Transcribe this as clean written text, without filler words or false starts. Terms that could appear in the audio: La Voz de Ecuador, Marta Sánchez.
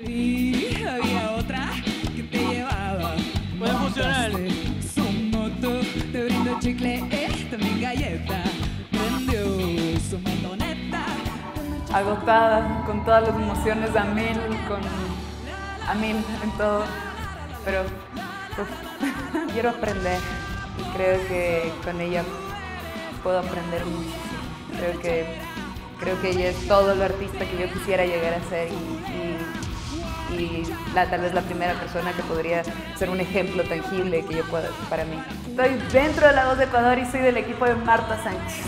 Y había otra que te llevaba. Puede funcionar. Su moto te brindó chicle, también galleta. Prendió su motoneta. Agotada, con todas las emociones a mil, en todo. Pero pues, quiero aprender y creo que con ella puedo aprender muchísimo. Creo que ella es todo lo artista que yo quisiera llegar a ser y tal vez la primera persona que podría ser un ejemplo tangible que yo pueda para mí. Estoy dentro de La Voz de Ecuador y soy del equipo de Marta Sánchez.